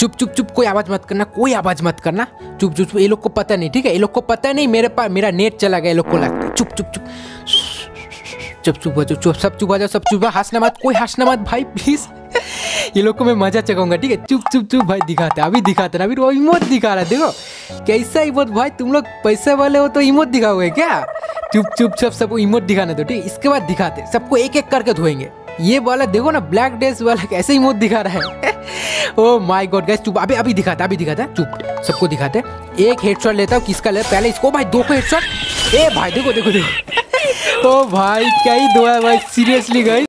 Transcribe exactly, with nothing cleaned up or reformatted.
चुप चुप चुप, कोई आवाज़ मत करना, कोई आवाज़ मत करना, चुप चुप चुप। ये लोग को पता नहीं, ठीक है, ये लोग को पता नहीं मेरे पास मेरा नेट चला गया, ये लोग को लगता है। चुप चुप चुप चुप चुप हो जाओ, चुप सब चुप हो जाओ, सब चुप। हंसना मत, कोई हंसना मत भाई प्लीज़, ये लोग को मैं मजा चखाऊंगा, ठीक है। चुप चुप चुप भाई, दिखाते अभी दिखाते ना, अभी वो इमोट दिखा रहा है, देखो कैसा इमोट। भाई तुम लोग पैसे वाले हो तो इमोट दिखाओगे क्या? चुप चुप सब सबको इमोट दिखाने दो, ठीक है। इसके बाद दिखाते सबको एक एक करके धोएंगे। ये वाला देखो ना, ब्लैक ड्रेस वाला कैसे इमोट दिखा रहा है। ओ माय गॉड गाइस, चुप। अभी अभी दिखाता अभी दिखाता चुप, सबको दिखाते। एक हेडशॉट लेता हूँ, किसका ले पहले इसको, भाई दो को हेडशॉट। ए भाई देखो देखो देखो, ओ भाई क्या ही दुआ है भाई, सीरियसली गाइस।